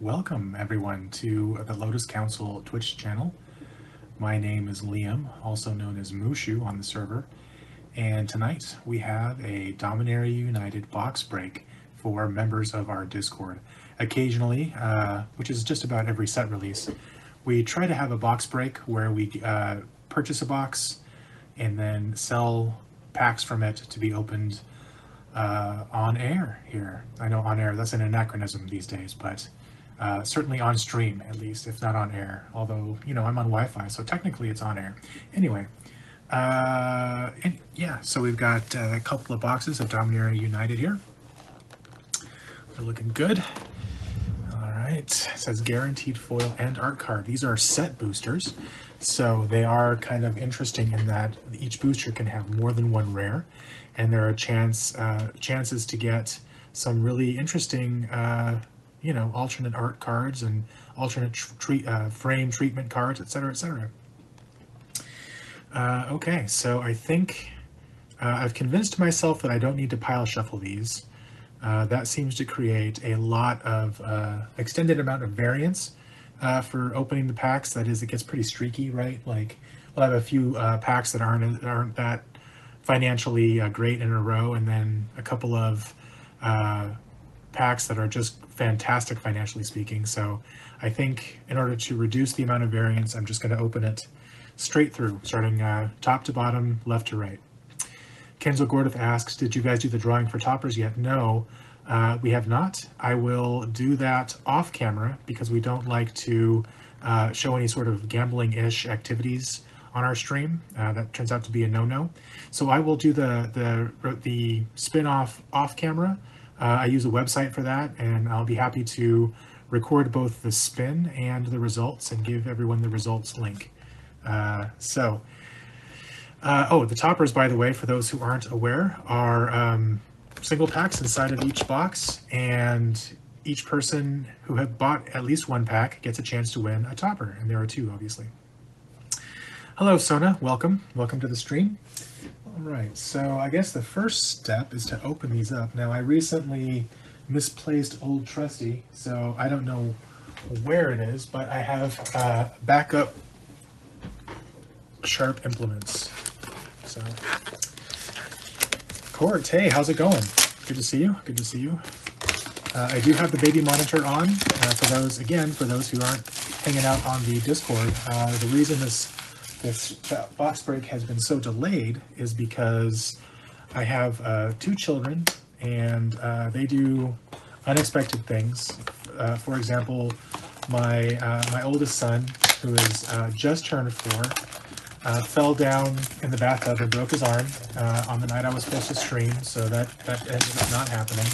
Welcome everyone to the Lotus Council Twitch channel. My name is Liam, also known as Mushu on the server, and tonight we have a Dominaria United box break for members of our Discord. Occasionally, which is just about every set release, we try to have a box break where we purchase a box and then sell packs from it to be opened on air here. I know on air, that's an anachronism these days, but certainly on stream at least, if not on air. Although, you know, I'm on Wi-Fi, so technically it's on air. Anyway, and yeah, so we've got a couple of boxes of Dominaria United here. They're looking good. It says guaranteed foil and art card. These are set boosters, so they are kind of interesting in that each booster can have more than one rare, and there are chances to get some really interesting, you know, alternate art cards and alternate frame treatment cards, etc., etc. Okay, so I think I've convinced myself that I don't need to pile shuffle these. That seems to create a lot of extended amount of variance for opening the packs. That is, it gets pretty streaky, right? Like we'll have a few packs that aren't that financially great in a row, and then a couple of packs that are just fantastic financially speaking. So I think in order to reduce the amount of variance, I'm just going to open it straight through, starting top to bottom, left to right. Kenzo Gordiff asks, did you guys do the drawing for toppers yet? No, we have not. I will do that off camera because we don't like to show any sort of gambling-ish activities on our stream. That turns out to be a no-no. So I will do the spin-off off camera. I use a website for that, and I'll be happy to record both the spin and the results and give everyone the results link. Oh, the toppers, by the way, for those who aren't aware, are single packs inside of each box, and each person who have bought at least one pack gets a chance to win a topper, and there are two, obviously. Hello, Sona. Welcome. Welcome to the stream. All right, so I guess the first step is to open these up. Now, I recently misplaced Old Trusty, so I don't know where it is, but I have backup sharp implements. So, Court, hey, how's it going? Good to see you. Good to see you. I do have the baby monitor on for those, again, for those who aren't hanging out on the Discord. The reason this box break has been so delayed is because I have two children, and they do unexpected things. For example, my oldest son, who is just turned 4. Fell down in the bathtub and broke his arm on the night I was supposed to stream, so that ended up not happening.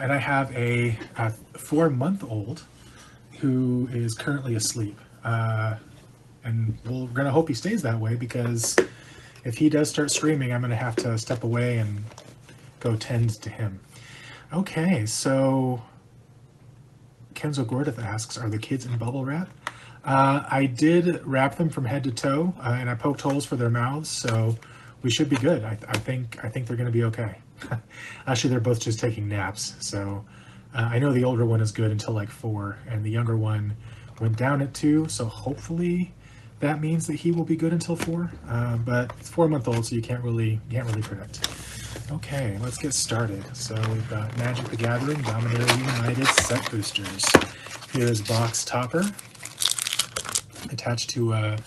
And I have a 4-month-old who is currently asleep. And we're going to hope he stays that way, because if he does start streaming, I'm going to have to step away and go tend to him. Okay, so Kenzo Gordiff asks, are the kids in bubble wrap? I did wrap them from head to toe, and I poked holes for their mouths, so we should be good. I think they're going to be okay. Actually, they're both just taking naps, so I know the older one is good until like 4, and the younger one went down at 2, so hopefully that means that he will be good until 4. But it's 4-month-old, so you can't really predict. Okay, let's get started. So we've got Magic the Gathering, Dominaria United, Set Boosters. Here's box topper, attached to a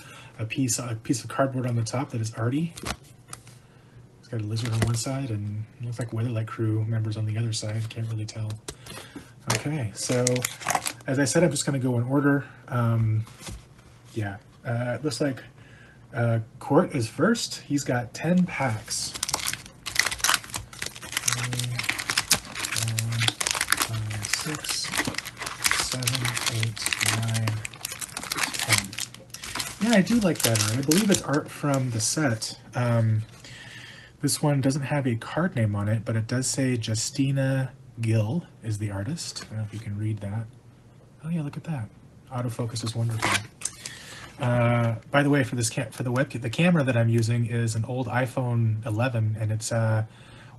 piece of cardboard on the top that is arty. It's got a lizard on one side and it looks like Weatherlight crew members on the other side. Can't really tell. Okay, so as I said, I'm just going to go in order. Yeah, it looks like Court is first. He's got 10 packs. 3, 4, 5, 6, 7, 8, 9. Yeah, I do like that art. I believe it's art from the set. This one doesn't have a card name on it, but it does say Justina Gill is the artist. I don't know if you can read that. Oh yeah, look at that. Autofocus is wonderful. By the way, for the camera that I'm using is an old iPhone 11, and it's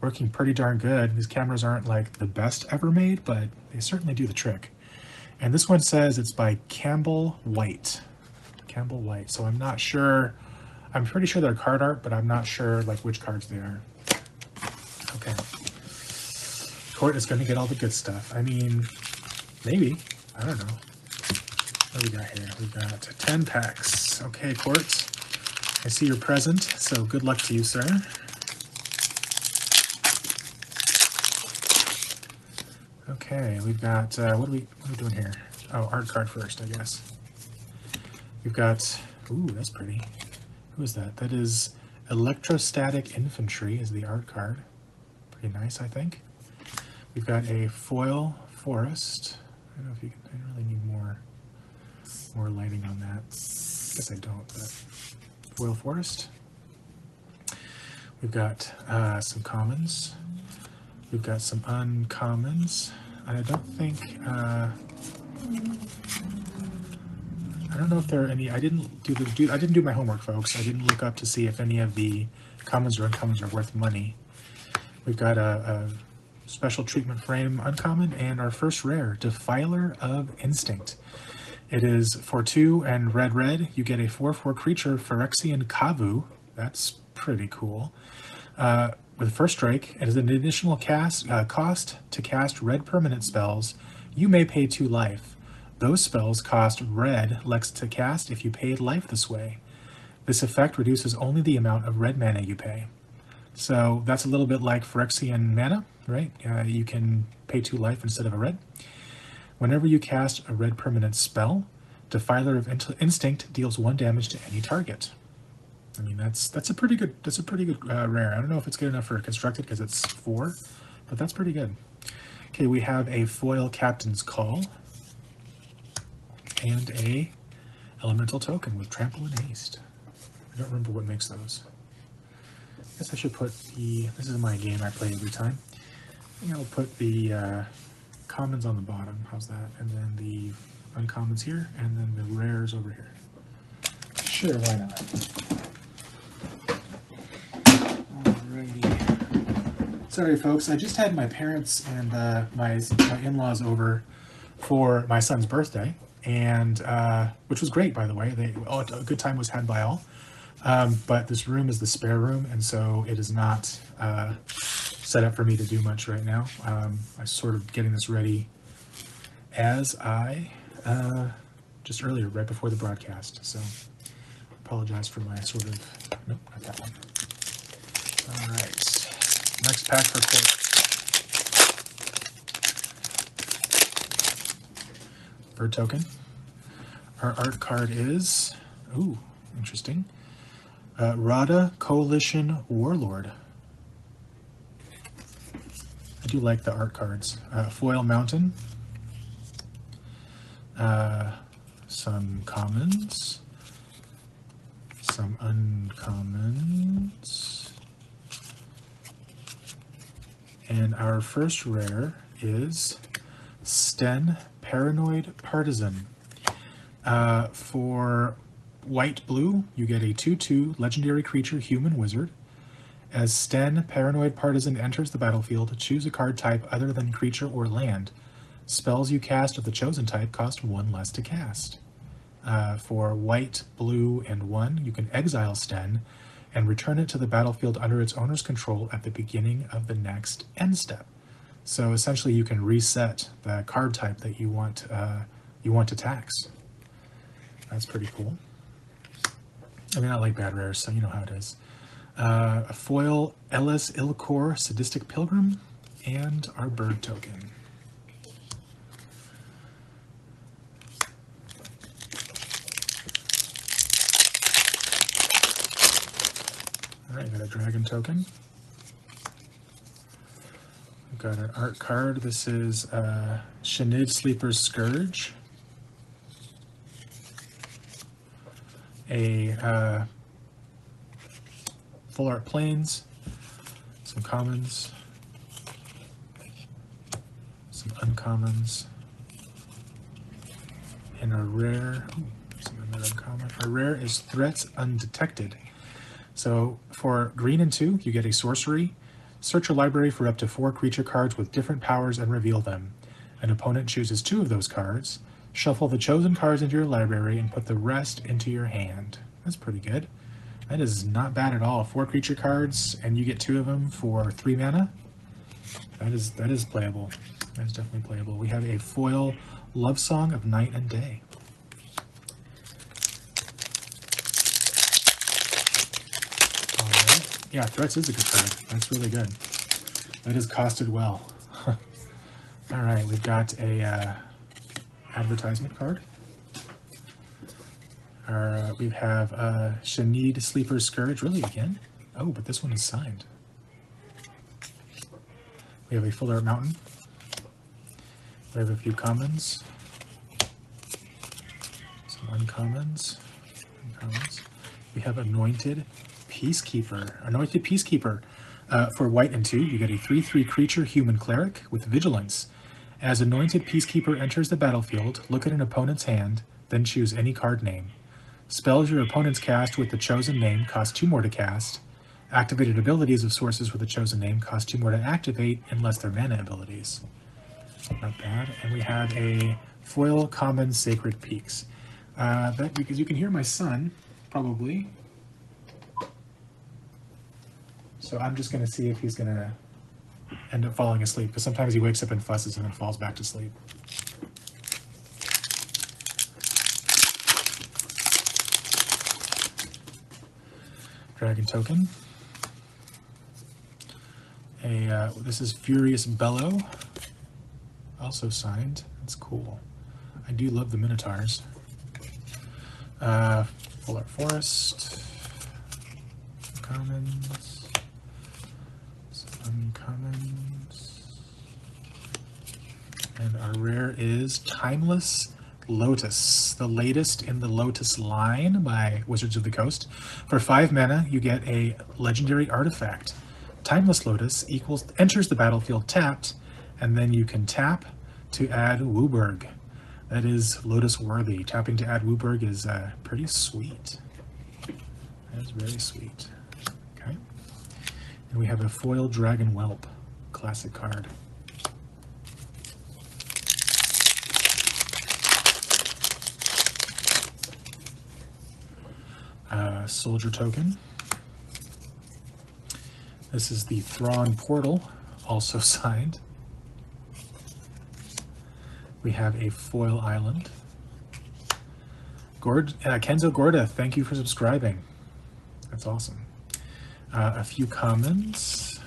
working pretty darn good. These cameras aren't like the best ever made, but they certainly do the trick. And this one says it's by Campbell White. Campbell White. So I'm not sure. I'm pretty sure they're card art, but I'm not sure like which cards they are. Okay. Court is going to get all the good stuff. I mean, maybe. I don't know. What do we got here? We've got 10 packs. Okay, Court. I see your present, so good luck to you, sir. Okay, we've got, what are we doing here? Oh, art card first, I guess. We've got, ooh, that's pretty. Who is that? That is Electrostatic Infantry is the art card. Pretty nice, I think. We've got a foil forest. I don't know if you can, I really need more lighting on that. I guess I don't, but foil forest. We've got some commons. We've got some uncommons. I don't think, I don't know if there are any. I didn't do my homework, folks. I didn't look up to see if any of the commons or uncommons are worth money. We've got a special treatment frame uncommon and our first rare, Defiler of Instinct. It is for 2 and red. You get a 4/4 creature, Phyrexian Kavu. That's pretty cool. With First Strike, it is an additional cost to cast red permanent spells. You may pay 2 life. Those spells cost red Lex to cast if you paid life this way. This effect reduces only the amount of red mana you pay. So that's a little bit like Phyrexian mana, right? You can pay 2 life instead of a red. Whenever you cast a red permanent spell, Defiler of Instinct deals 1 damage to any target. I mean, that's a pretty good rare. I don't know if it's good enough for constructed because it's 4, but that's pretty good. Okay, we have a foil Captain's Call and a elemental token with Trample and Haste. I don't remember what makes those. I guess I should put the. This is my game I play every time. I think I'll put the commons on the bottom. How's that? And then the uncommons here, and then the rares over here. Sure, why not? Alrighty. Sorry, folks. I just had my parents and my in-laws over for my son's birthday, and which was great, by the way. A good time was had by all. But this room is the spare room, and so it is not set up for me to do much right now. I'm sort of getting this ready as I just earlier, right before the broadcast. So apologize for my sort of nope, not that one. All right, next pack for Court. Bird token. Our art card is, ooh, interesting. Rada Coalition Warlord. I do like the art cards. Foil Mountain. Some commons. Some uncommons. And our first rare is Sten Paranoid Partisan. For white-blue, you get a 2/2 legendary creature human wizard. As Sten Paranoid Partisan enters the battlefield, choose a card type other than creature or land. Spells you cast of the chosen type cost 1 less to cast. For white, blue, and 1, you can exile Sten and return it to the battlefield under its owner's control at the beginning of the next end step. So essentially you can reset the card type that you want to tax. That's pretty cool. I mean, I like bad rares, so you know how it is. A foil Ellis Ilkor Sadistic Pilgrim and our bird token. Alright, we got a dragon token. We've got an art card. This is Shinid Sleeper's Scourge. A full art plains. Some commons. Some uncommons. And a rare. Ooh, some uncommon. Our rare is Threats Undetected. So for green and 2, you get a sorcery. Search your library for up to 4 creature cards with different powers and reveal them. An opponent chooses 2 of those cards. Shuffle the chosen cards into your library and put the rest into your hand. That's pretty good. That is not bad at all. 4 creature cards, and you get 2 of them for 3 mana. That is playable. That is definitely playable. We have a foil Love Song of Night and Day. All right. Yeah, Threats is a good card. That's really good. That is costed well. All right, we've got a advertisement card. We have Shanid Sleeper's Scourge, really again? Oh, but this one is signed. We have a Full Art Mountain. We have a few commons. Some uncommons. We have Anointed Peacekeeper. Anointed Peacekeeper. For white and 2, you get a 3/3 creature human cleric with vigilance. As Anointed Peacekeeper enters the battlefield, look at an opponent's hand, then choose any card name. Spells your opponents cast with the chosen name cost 2 more to cast. Activated abilities of sources with the chosen name cost 2 more to activate unless they're mana abilities. Not bad. And we have a foil common Sacred Peaks. That, because you can hear my son, probably. So I'm just going to see if he's going to end up falling asleep, because sometimes he wakes up and fusses and then falls back to sleep. Dragon token. A this is Furious Bellow, also signed. That's cool. I do love the Minotaurs. Full Art Forest. Commons. Uncommons. And our rare is Timeless Lotus, the latest in the Lotus line by Wizards of the Coast. For 5 mana, you get a legendary artifact. Timeless Lotus enters the battlefield tapped, and then you can tap to add Wooburg. That is Lotus worthy. Tapping to add Wooburg is pretty sweet. That is very sweet. And we have a foil Dragon Whelp, classic card. Soldier token. This is the Thrawn Portal, also signed. We have a foil Island. Kenzo Gorda, thank you for subscribing. That's awesome. A few commons,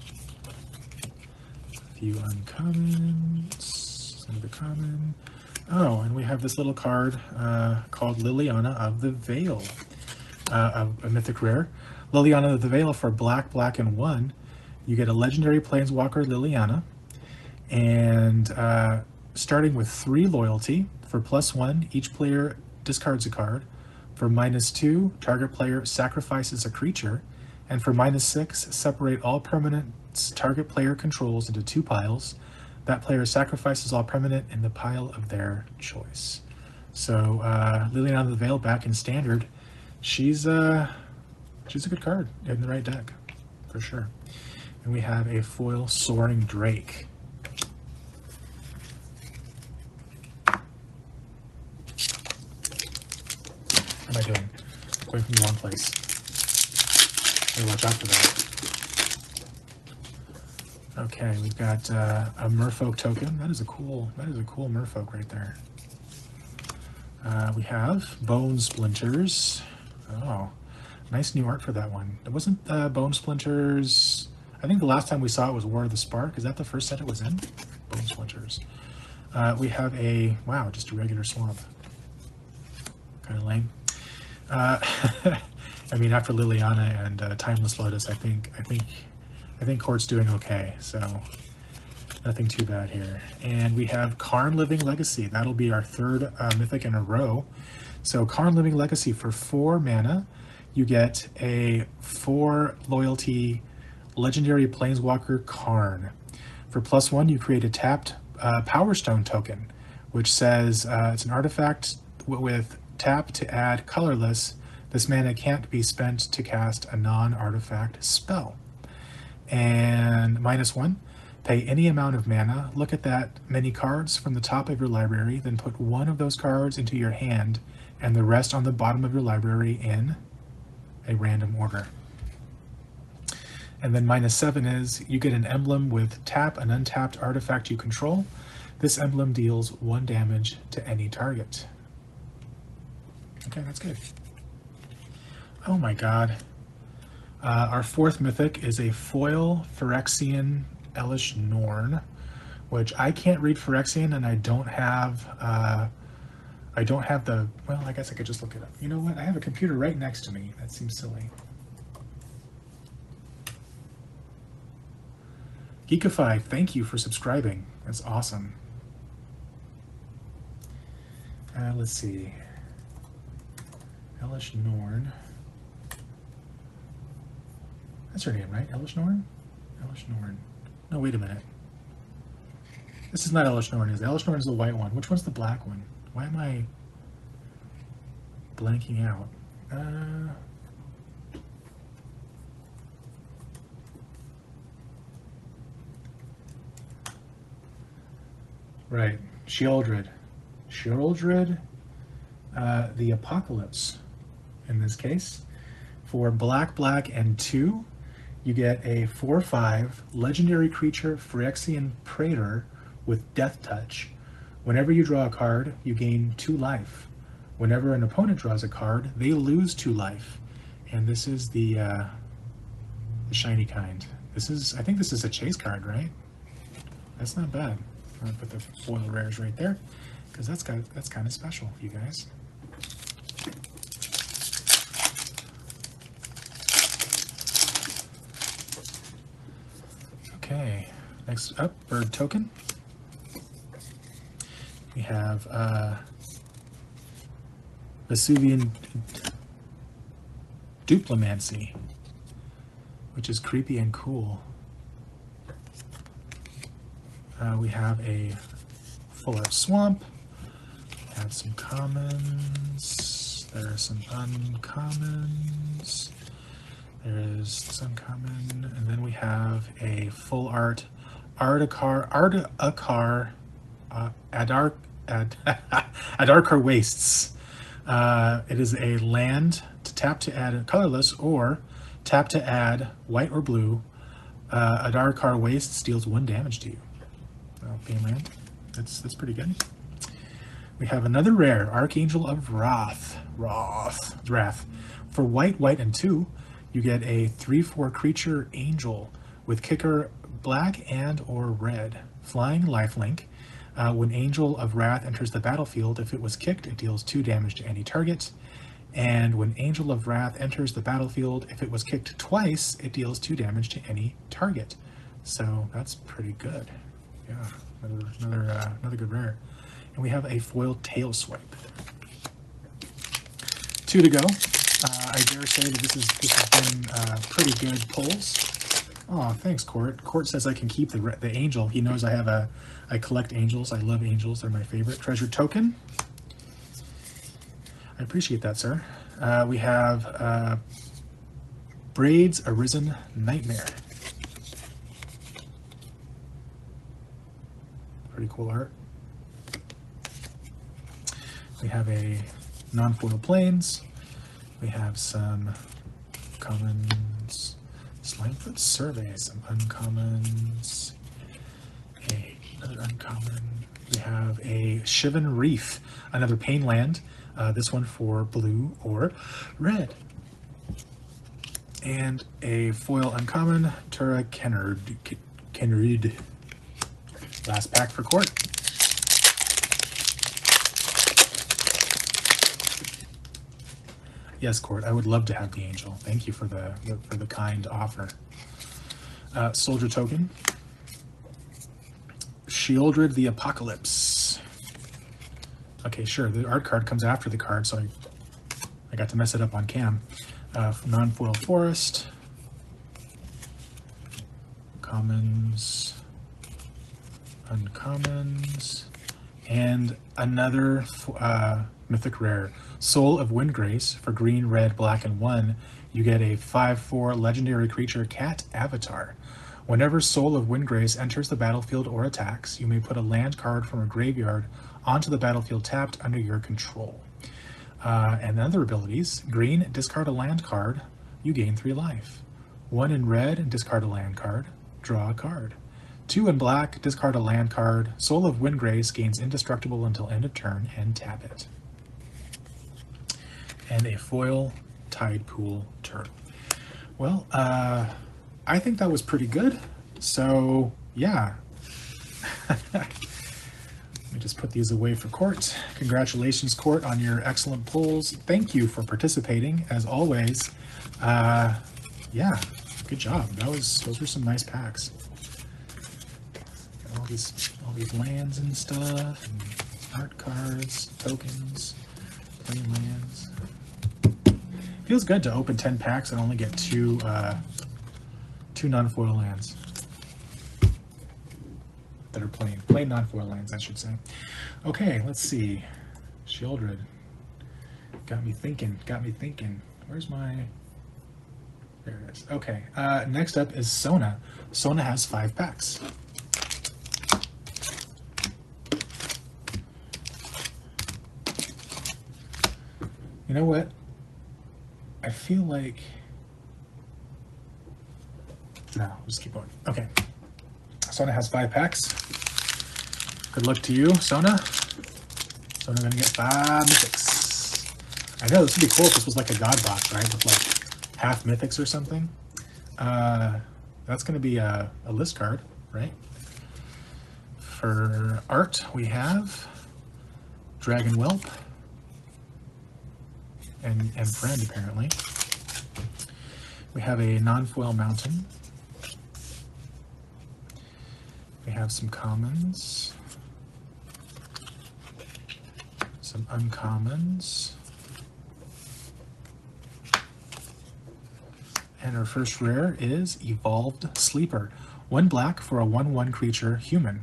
a few uncommons, another common. Oh, and we have this little card called Liliana of the Veil, a mythic rare. Liliana of the Veil for black and 1. You get a legendary planeswalker Liliana, and starting with 3 loyalty, for +1, each player discards a card. For -2, target player sacrifices a creature. And for -6, separate all permanent target player controls into 2 piles. That player sacrifices all permanent in the pile of their choice. So Liliana of the Veil back in Standard, she's a good card in the right deck, for sure. And we have a foil Soaring Drake. What am I doing? I'm going from the wrong place. Watch out for that. Okay, we've got a Merfolk token. That is a cool Merfolk right there. We have Bone Splinters. Oh, nice new art for that one. It wasn't Bone Splinters. I think the last time we saw it was War of the Spark. Is that the first set it was in? Bone Splinters. We have a, wow, just a regular Swamp. Kind of lame. I mean, after Liliana and Timeless Lotus, I think Court's doing okay, so nothing too bad here. And we have Karn Living Legacy. That'll be our 3rd mythic in a row. So Karn Living Legacy for 4 mana, you get a 4 loyalty legendary planeswalker Karn. For +1, you create a tapped Power Stone token, which says it's an artifact with tap to add colorless. This mana can't be spent to cast a non-artifact spell. and -1. Pay any amount of mana, look at that many cards from the top of your library, then put one of those cards into your hand and the rest on the bottom of your library in a random order. And then -7 is you get an emblem with tap an untapped artifact you control. This emblem deals 1 damage to any target. Okay, that's good. Oh my god. Our fourth mythic is a foil Phyrexian Elish Norn, which I can't read Phyrexian, and I don't have the, well, I guess I could just look it up. You know what? I have a computer right next to me. That seems silly. Geekify, thank you for subscribing. That's awesome. Let's see. Elish Norn. That's her name, right? Elish Norn? Elish Norn. No, wait a minute. This is not Elish Norn, is it? Elish Norn is the white one. Which one's the black one? Why am I blanking out? Right, Sheoldred. Sheoldred the Apocalypse, in this case. For black and 2, you get a 4/5 legendary creature Phyrexian Praetor with Death Touch. Whenever you draw a card, you gain 2 life. Whenever an opponent draws a card, they lose 2 life. And this is the shiny kind. This is, I think this is a chase card, right? That's not bad. I'm gonna put the foil rares right there because that's kind of special, you guys. Okay, next up, bird token. We have Vesuvian Duplomancy, which is creepy and cool. We have a full-up swamp. We have some commons. There are some uncommons. There is some common, and then we have a full art Adarkar Wastes. It is a land to tap to add colorless or tap to add white or blue. Adarkar Wastes deals 1 damage to you. Game land. That's pretty good. We have another rare, Archangel of Wrath. Wrath. For white, and 2, you get a 3/4 creature angel with kicker black and or red. Flying lifelink. When Angel of Wrath enters the battlefield, if it was kicked, it deals 2 damage to any target. And when Angel of Wrath enters the battlefield, if it was kicked twice, it deals 2 damage to any target. So that's pretty good. Yeah, another good rare. And we have a foil Tail Swipe. 2 to go. I dare say that this has been pretty good pulls. Oh, thanks, Court. Court says I can keep the angel. He knows I have I collect angels. I love angels. They're my favorite. Treasure token. I appreciate that, sir. We have Braids Arisen Nightmare. Pretty cool art. We have a non-foil plains. We have some commons. Slimefoot Survey, some uncommons. Another uncommon. We have a Shivan Reef, another pain land. This one for blue or red. And a foil uncommon, Tura Kenrid. Last pack for Court. Yes, Court, I would love to have the angel. Thank you for the kind offer. Soldier token. Sheoldred the Apocalypse. Okay, sure, the art card comes after the card, so I got to mess it up on cam. Non-foil forest. Commons. Uncommons, and another Mythic Rare, Soul of Windgrace. For green, red, black, and 1, you get a 5/4 legendary creature Cat Avatar. Whenever Soul of Windgrace enters the battlefield or attacks, you may put a land card from a graveyard onto the battlefield tapped under your control. And the other abilities, green, discard a land card, you gain 3 life. 1 in red, discard a land card, draw a card. 2 in black, discard a land card, Soul of Windgrace gains indestructible until end of turn, and tap it. And a foil Tide Pool Turtle. Well, I think that was pretty good. So, yeah. Let me just put these away for Court. Congratulations, Court, on your excellent polls. Thank you for participating, as always. Yeah, good job. Those were some nice packs. Got all these lands and stuff, and art cards, tokens, plain lands. Feels good to open 10 packs and only get two non-foil lands. That are plain non-foil lands, I should say. Okay, let's see. Sheoldred. Got me thinking. Where's my... There it is. Okay, next up is Sona. Sona has 5 packs. You know what? I feel like... No, I'll just keep going. Okay. Sona has 5 packs. Good luck to you, Sona. Sona's gonna get 5 mythics. I know, this would be cool if this was like a god box, right? With like half mythics or something. That's gonna be a list card, right? For art, we have Dragon Whelp. And friend, apparently. We have a non-foil mountain. We have some commons. Some uncommons. And our first rare is Evolved Sleeper. 1 black for a 1/1 creature human.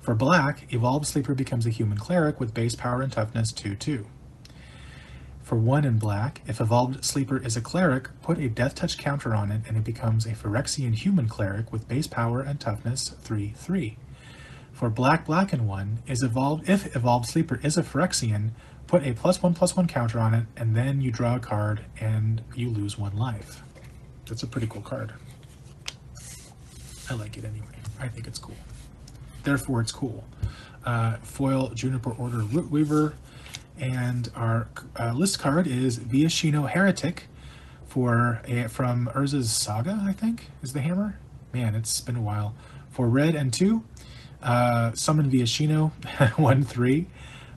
For black, Evolved Sleeper becomes a human cleric with base power and toughness 2/2. For 1 in black, if Evolved Sleeper is a cleric, put a Death Touch counter on it and it becomes a Phyrexian human cleric with base power and toughness 3/3. For black and 1, if Evolved Sleeper is a Phyrexian, put a +1/+1 counter on it, and then you draw a card and you lose 1 life. That's a pretty cool card. I like it anyway. I think it's cool. Therefore it's cool. Foil Juniper Order Root Weaver. And our list card is Viashino Heretic from Urza's Saga, I think, is the hammer. Man, it's been a while. For red and 2, summon Viashino 1/3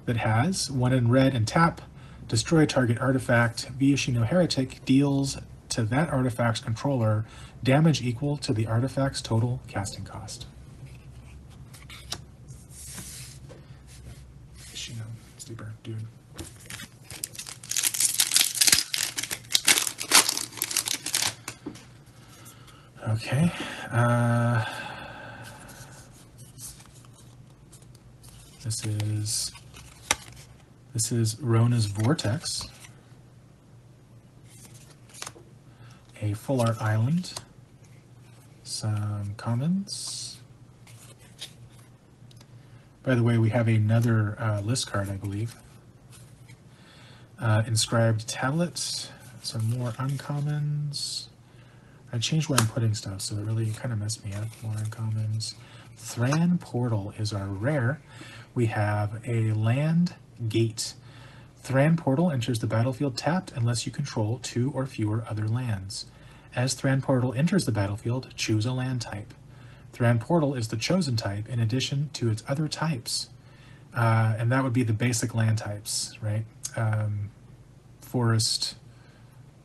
that has 1 in red and tap. Destroy target artifact. Viashino Heretic deals to that artifact's controller damage equal to the artifact's total casting cost. Dude. Okay. This is Rona's Vortex, a full art island, some commons. By the way, we have another list card, I believe. Inscribed Tablets, some more uncommons. I changed where I'm putting stuff, so it really kind of messed me up. More uncommons. Thran Portal is our rare. We have a land gate. Thran Portal enters the battlefield tapped unless you control 2 or fewer other lands. As Thran Portal enters the battlefield, choose a land type. Thran Portal is the chosen type in addition to its other types. And that would be the basic land types, right? Forest,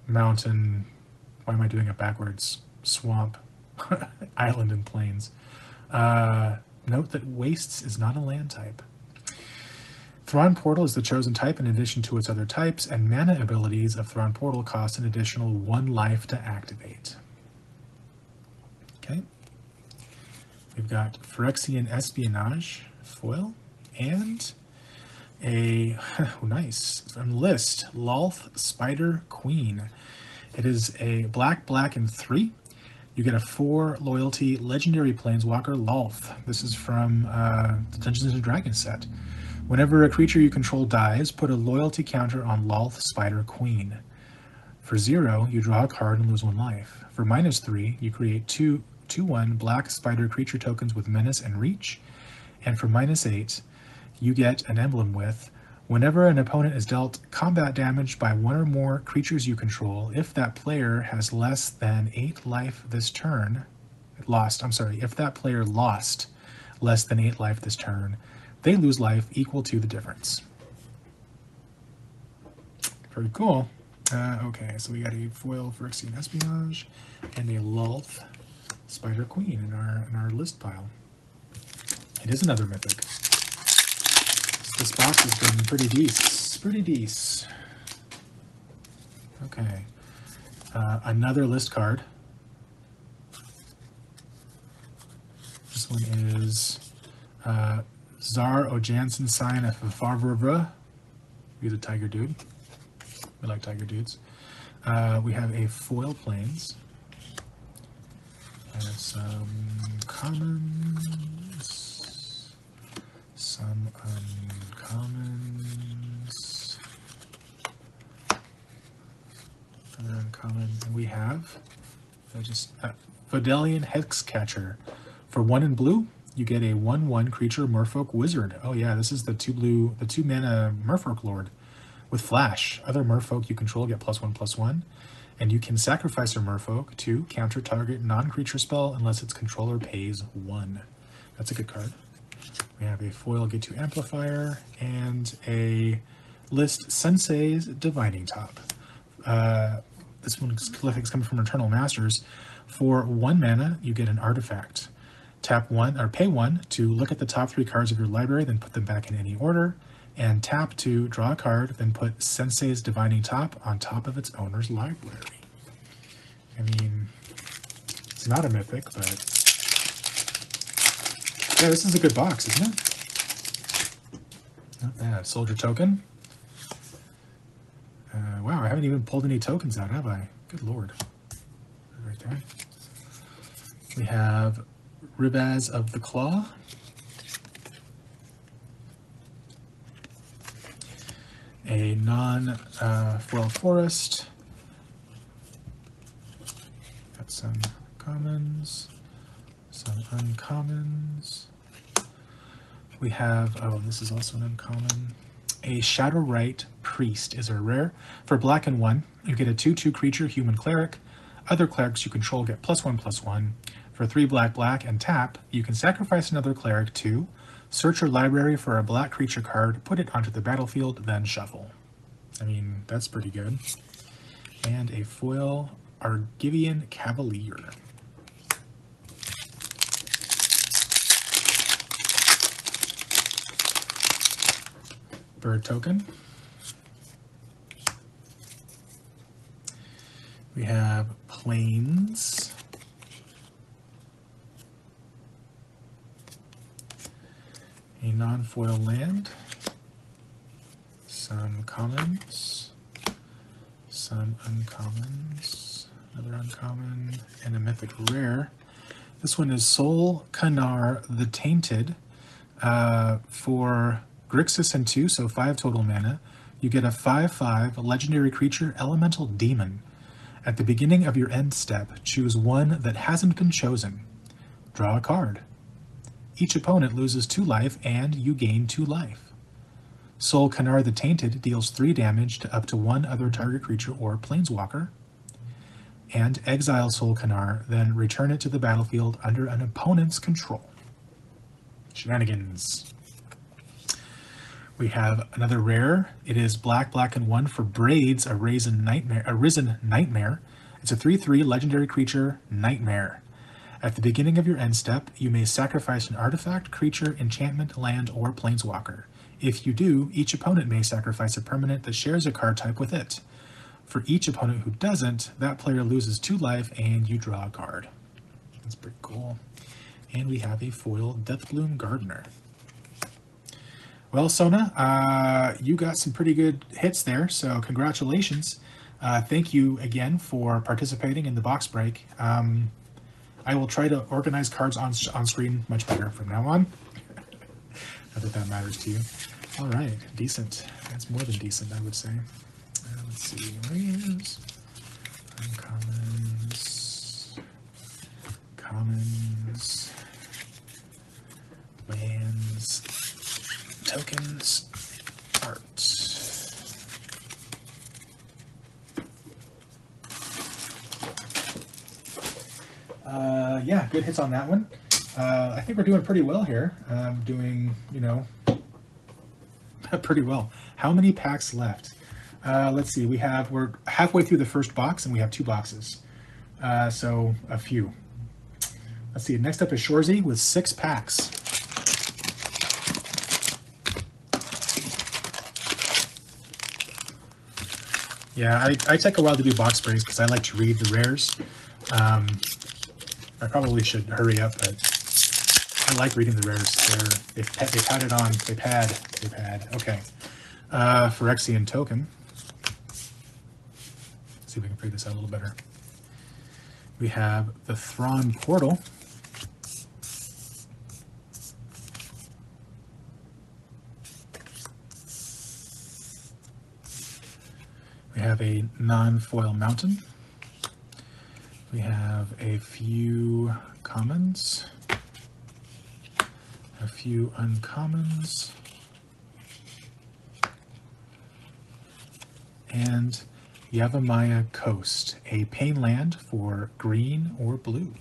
mountain, why am I doing it backwards? Swamp, island, and plains. Note that wastes is not a land type. Thran Portal is the chosen type in addition to its other types, and mana abilities of Thran Portal cost an additional 1 life to activate. Okay. We've got Phyrexian Espionage, foil, and a nice list, Lolth Spider Queen. It is a black and 3. You get a 4 loyalty legendary planeswalker Lolth. This is from the Dungeons & Dragons set. Whenever a creature you control dies, put a loyalty counter on Lolth Spider Queen. For 0, you draw a card and lose 1 life. For -3, you create 2/1 black spider creature tokens with menace and reach. And for -8, you get an emblem with, whenever an opponent is dealt combat damage by one or more creatures you control, if that player has less than 8 life this turn, if that player lost less than 8 life this turn, they lose life equal to the difference. Very cool. Okay, so we got a foil Phyrexian Espionage and a Lolth Spider Queen in our list pile. It is another mythic. This box has been pretty decent. Okay. Another list card. This one is Czar Ojansen Sign of Favre. He's a tiger dude. We like tiger dudes. We have a foil planes. Some commons. Some uncommons. Another uncommon. And we have Vodalian Hexcatcher. For 1 in blue, you get a 1/1 creature Merfolk Wizard. Oh yeah, this is the 2 mana Merfolk Lord with flash. Other Merfolk you control get +1/+1, and you can sacrifice a Merfolk to counter target non-creature spell unless its controller pays 1. That's a good card. We have a foil Get to Amplifier and a list Sensei's Divining Top. This one's coming from Eternal Masters. For 1 mana, you get an artifact. Tap 1 or pay 1 to look at the top 3 cards of your library, then put them back in any order, and tap to draw a card, then put Sensei's Divining Top on top of its owner's library. I mean, it's not a mythic, but yeah, this is a good box, isn't it? Not bad. Soldier token. Wow, I haven't even pulled any tokens out, have I? Good lord. Right there. We have Ribaz of the Claw. A non-foil forest. Got some commons, some uncommons. We have, oh, this is also an uncommon. A Shadowrite Priest is a rare. For black and 1, you get a 2/2 creature human cleric. Other clerics you control get +1/+1. For 3 black and tap, you can sacrifice another cleric to search your library for a black creature card, put it onto the battlefield, then shuffle. I mean, that's pretty good. And a foil Argivian Cavalier. Bird token. We have planes. A non-foil land, some commons, some uncommons, another uncommon, and a mythic rare. This one is Sol Kanar the Tainted. For Grixis and 2, so 5 total mana, you get a 5/5 legendary creature elemental demon. At the beginning of your end step, choose one that hasn't been chosen. Draw a card. Each opponent loses 2 life, and you gain 2 life. Sol Kanar the Tainted deals 3 damage to up to 1 other target creature or planeswalker, and exile Sol Kanar, then return it to the battlefield under an opponent's control. Shenanigans. We have another rare. It is black and 1 for Braids Arisen Nightmare. It's a 3/3 legendary creature, Nightmare. At the beginning of your end step, you may sacrifice an artifact, creature, enchantment, land, or planeswalker. If you do, each opponent may sacrifice a permanent that shares a card type with it. For each opponent who doesn't, that player loses 2 life and you draw a card. That's pretty cool. And we have a foil Deathbloom Gardener. Well, Sona, you got some pretty good hits there, so congratulations. Thank you again for participating in the box break. I will try to organize cards on screen much better from now on. Not that that matters to you. All right, decent. That's more than decent, I would say. Let's see, where he is. Uncommons. Commons. Lands. Tokens. Art. Yeah, good hits on that one. I think we're doing pretty well here. Doing, you know, pretty well. How many packs left? Let's see. We're halfway through the first box, and we have two boxes. So a few. Let's see. Next up is Shorzy with 6 packs. Yeah, I take a while to do box breaks because I like to read the rares. I probably should hurry up, but I like reading the rares. They pad. Okay. Phyrexian token. Let's see if we can figure this out a little better. We have the Thrawn Portal. We have a non-foil mountain. We have a few commons, a few uncommons, and Yavimaya Coast, a pain land for green or blue.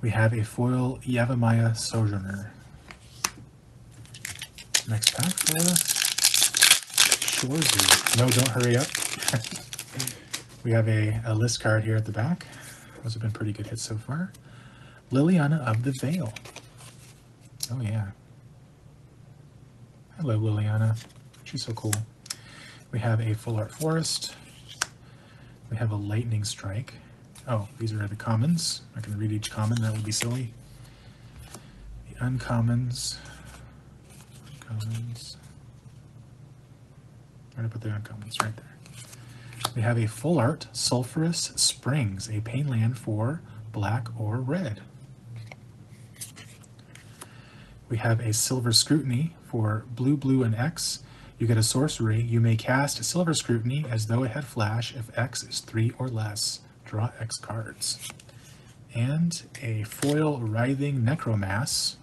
We have a foil Yavimaya Sojourner. Next pack for us. No, don't hurry up. We have a list card here at the back. Those have been pretty good hits so far. Liliana of the Veil. Oh, yeah. Hello, Liliana. She's so cool. We have a Full Art Forest. We have a Lightning Strike. Oh, these are the commons. I can read each common. That would be silly. The uncommons. Uncommons. We're going to put the uncommons right there. We have a Full Art Sulphurous Springs, a pain land for black or red. We have a Silver Scrutiny for blue, blue, and X. You get a sorcery. You may cast Silver Scrutiny as though it had flash if X is 3 or less. Draw X cards. And a foil Writhing Necromass.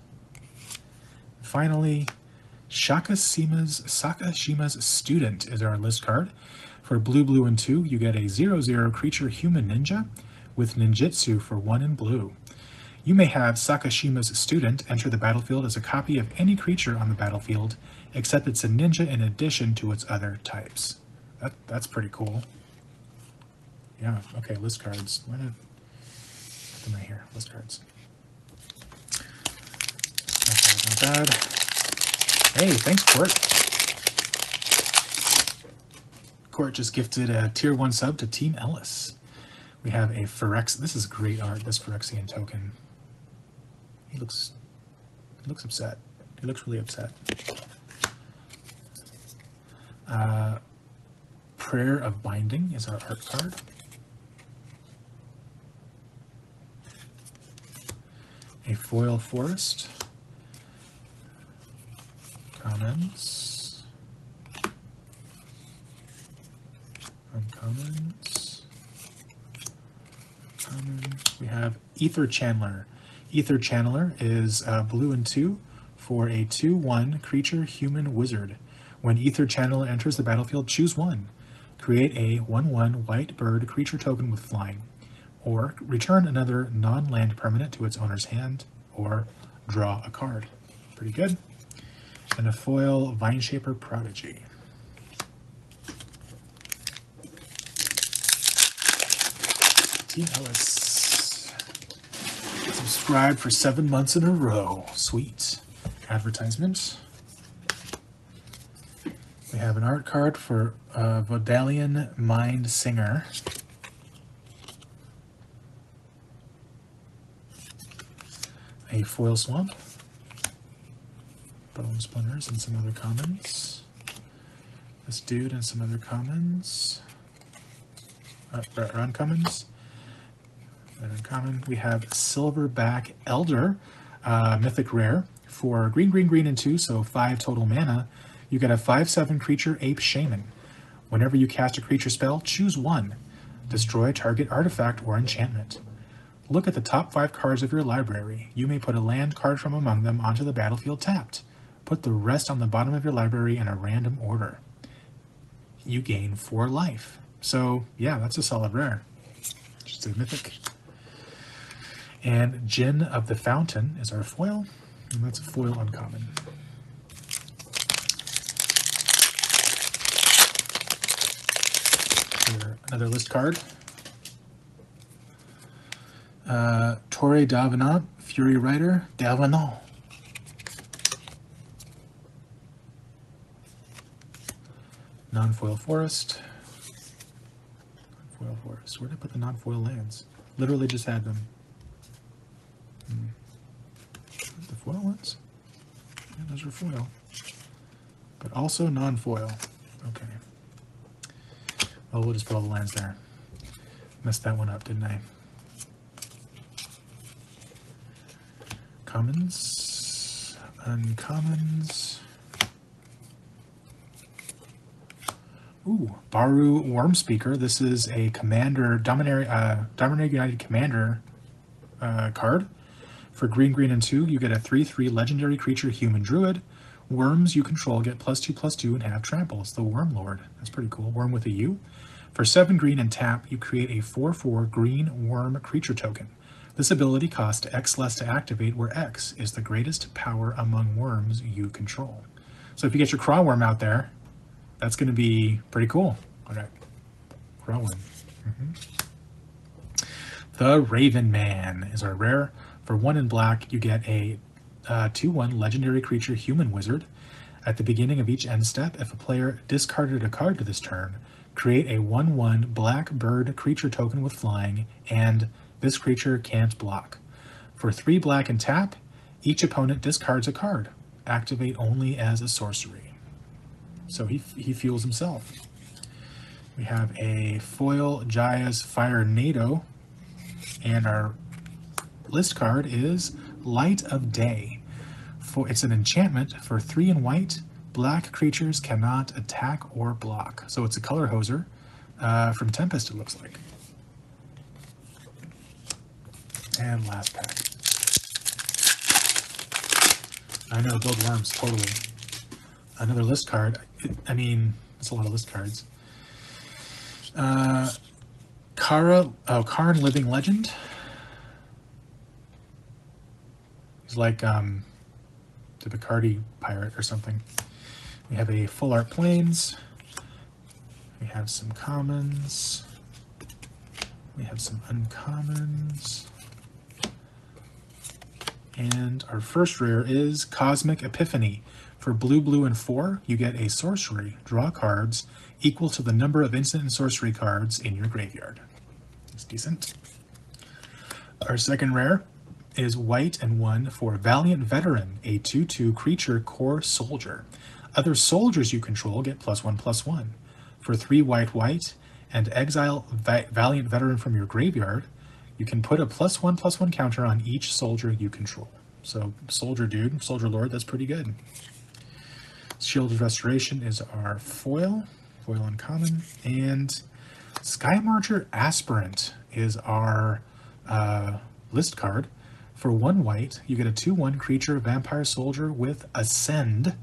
Finally, Sakashima's Student is our list card. For blue, blue, and 2, you get a 0/0 creature human ninja with ninjutsu for 1 in blue. You may have Sakashima's Student enter the battlefield as a copy of any creature on the battlefield, except it's a ninja in addition to its other types. That's pretty cool. Yeah, okay, list cards. Why not put them right here? List cards. Not bad, not bad. Hey, thanks, Court. Court just gifted a tier 1 sub to Team Ellis. We have a Phyrex. This is great art, this Phyrexian token. He looks upset. He looks really upset. Prayer of Binding is our art card. A foil forest. Commons, uncommons, common. We have Ether Channeler. Ether Channeler is blue and 2 for a 2/1 creature human wizard. When Ether Channeler enters the battlefield, choose 1. Create a 1/1 white bird creature token with flying, or return another non-land permanent to its owner's hand, or draw a card. Pretty good. And a foil Vineshaper Prodigy. Team Ellis. Subscribed for 7 months in a row. Sweet. Advertisements. We have an art card for Vodalian Mindslinger. a foil swamp, bone splinters and some other commons, this dude and some other commons, uncommons. We have Silverback Elder, mythic rare, for green and 2, so 5 total mana. You get a 5/7 creature ape shaman. Whenever you cast a creature spell, choose one. Destroy target artifact or enchantment. Look at the top 5 cards of your library. You may put a land card from among them onto the battlefield tapped. Put the rest on the bottom of your library in a random order. You gain 4 life. So yeah, that's a solid rare. Just a mythic. And Jinn of the Fountain is our foil, and that's a foil uncommon. Here, another list card. Torre d'Avenant, Fury Rider, d'Avenant. Non-foil forest. Non-foil forest. Where did I put the non-foil lands? Literally just had them. The foil ones? Yeah, those are foil. But also non-foil. Okay. Well, we'll just put all the lands there. Messed that one up, didn't I? Commons. Uncommons. Ooh, Baru Wormspeaker. This is a commander, Dominaria United commander card. For green and 2, you get a 3/3 legendary creature human druid. Worms you control get +2/+2 and have trample. It's the Worm Lord. That's pretty cool. Worm with a U. For 7 green and tap, you create a 4/4 green worm creature token. This ability costs X less to activate, where X is the greatest power among worms you control. So if you get your Crawworm out there, that's going to be pretty cool. All right, Crawworm. The Raven Man is our rare. For 1 in black, you get a 2/1 legendary creature human wizard. At the beginning of each end step, if a player discarded a card to this turn, create a 1/1 black bird creature token with flying, and this creature can't block. For 3 black and tap, each opponent discards a card. Activate only as a sorcery. So he fuels himself. We have a foil Jaya's Fire Nado, and our list card is Light of Day. It's an enchantment for 3 in white. Black creatures cannot attack or block. So it's a color hoser from Tempest, it looks like. And last pack. I know, build worms, totally. Another list card. I mean, it's a lot of list cards. Karn Living Legend. Like the Bacardi pirate or something. We have a full art plains. We have some commons. We have some uncommons. And our first rare is Cosmic Epiphany. For blue and 4, you get a sorcery. Draw cards equal to the number of instant and sorcery cards in your graveyard. It's decent. Our second rare is white and 1 for Valiant Veteran, a 2/2 creature core soldier. Other soldiers you control get +1/+1. For 3 white and exile Valiant Veteran from your graveyard, you can put a +1/+1 counter on each soldier you control. So soldier dude, soldier lord, that's pretty good. Shield of Restoration is our foil uncommon, and Skymarcher Aspirant is our list card. For 1 white, you get a 2/1 creature vampire soldier with Ascend.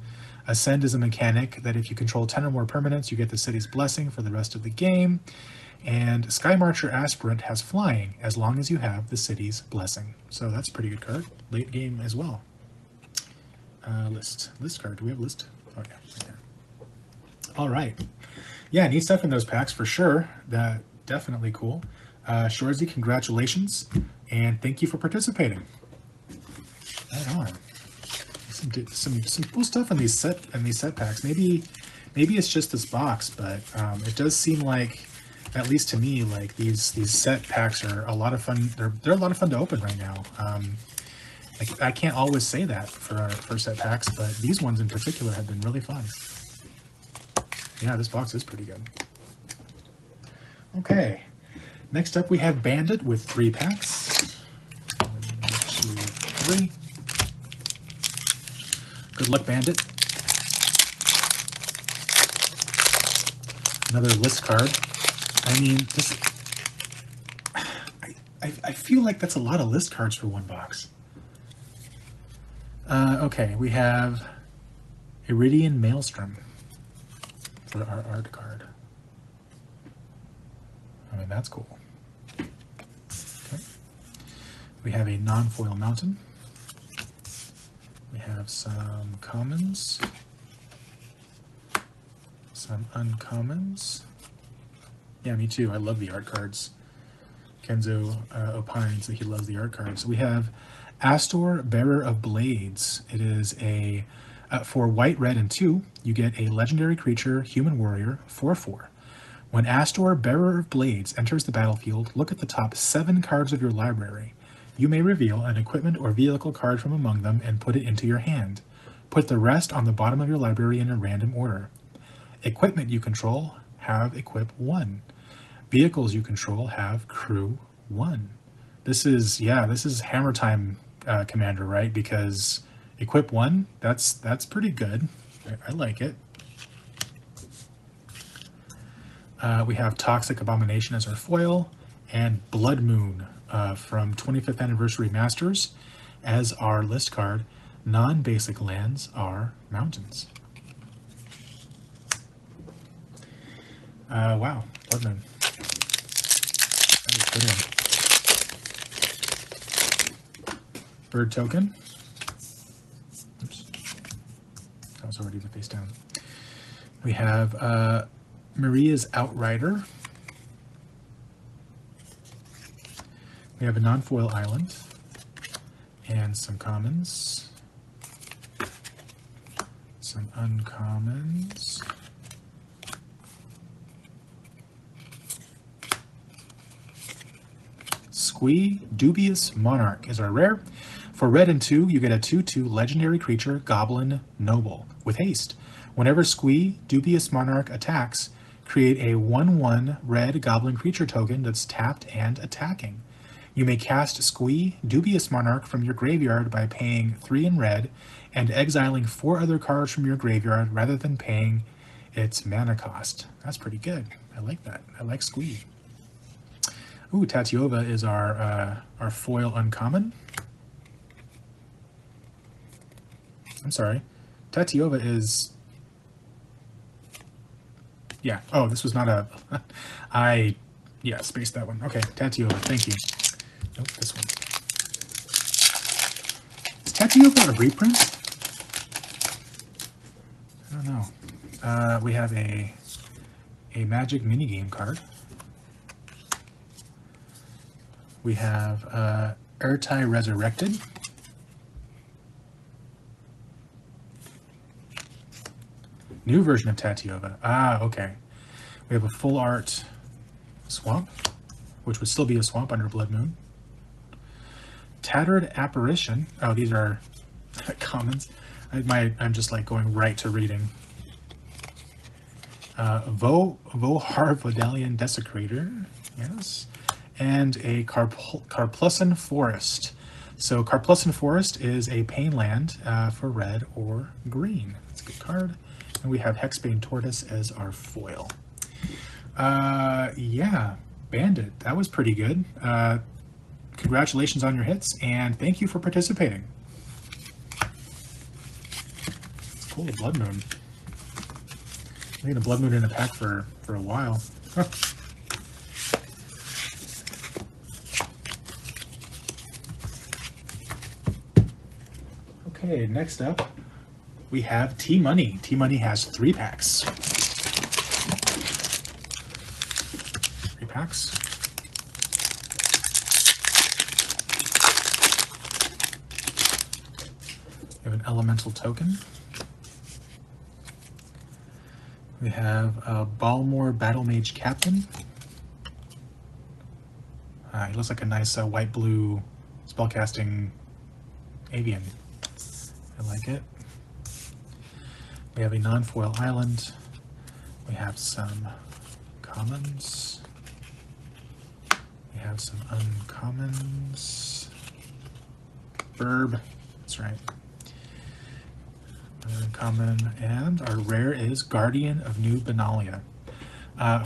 Ascend is a mechanic that if you control 10 or more permanents, you get the city's blessing for the rest of the game. And Skymarcher Aspirant has flying as long as you have the city's blessing. So that's a pretty good card. Late game as well. List card. Do we have a list? Oh yeah, right there. All right. Yeah, neat stuff in those packs for sure. That definitely cool. Shorzy, congratulations. And thank you for participating. Right on. Some cool stuff in these set packs. Maybe it's just this box, but it does seem like, at least to me, like these set packs are a lot of fun. They're a lot of fun to open right now. Like, I can't always say that for our first set packs, but these ones in particular have been really fun. Yeah, this box is pretty good. Okay, next up we have Bandit with 3 packs. 1, 2, 3. Good luck, Bandit. Another list card. I mean, this, I feel like that's a lot of list cards for one box. Okay, we have Iridian Maelstrom for our art card. I mean, that's cool. Okay. We have a non-foil mountain. We have some commons, some uncommons. Yeah, me too. I love the art cards. Kenzo opines that he loves the art cards. We have Astor, Bearer of Blades. It is a, for white, red, and 2, you get a legendary creature, human warrior, 4/4. When Astor, Bearer of Blades, enters the battlefield, look at the top 7 cards of your library. You may reveal an equipment or vehicle card from among them and put it into your hand. Put the rest on the bottom of your library in a random order. Equipment you control, have equip 1. Vehicles you control, have crew 1. This is, yeah, this is Hammer Time Commander, right? Because equip 1, that's pretty good. I like it. We have Toxic Abomination as our foil, and Blood Moon from 25th Anniversary Masters as our list card. Non-basic lands are mountains. Wow, Blood Moon. That was a good one. Bird token. Oops. That was already the face down. We have Maria's Outrider. We have a non-foil island and some commons, some uncommons. Squee Dubious Monarch is our rare. For red and 2, you get a 2/2 legendary creature, goblin, noble, with haste. Whenever Squee Dubious Monarch attacks, create a 1/1 red goblin creature token that's tapped and attacking. You may cast Squee Dubious Monarch from your graveyard by paying 3 in red and exiling 4 other cards from your graveyard rather than paying its mana cost. That's pretty good. I like that. I like Squee. Ooh, Tatyova is our foil uncommon. I'm sorry. Tatyova is... Yeah. Oh, this was not a... Yeah, spaced that one. Okay, Tatyova. Thank you. Nope, this one. Is Tatyova a reprint? I don't know. We have a Magic minigame card. We have Urtai Resurrected. New version of Tatyova. Ah, okay. We have a full art swamp, which would still be a swamp under Blood Moon. Tattered Apparition. Oh, these are commons. I'm just like going right to reading. Vohar Vodalian Desecrator. Yes. And a Karplusan Forest. So Karplusan Forest is a pain land for red or green. That's a good card. And we have Hexbane Tortoise as our foil. Yeah, Bandit, that was pretty good. Congratulations on your hits, and thank you for participating. It's cool, Blood Moon. I need a Blood Moon in a pack for a while. Huh. Okay, next up, we have T-Money. T-Money has 3 packs. 3 packs. We have an elemental token. We have a Balmor Battlemage Captain. He looks like a nice white-blue spellcasting Avian. I like it. We have a non-foil island. We have some commons. We have some uncommons. Burb. That's right. Uncommon. And our rare is Guardian of New Benalia.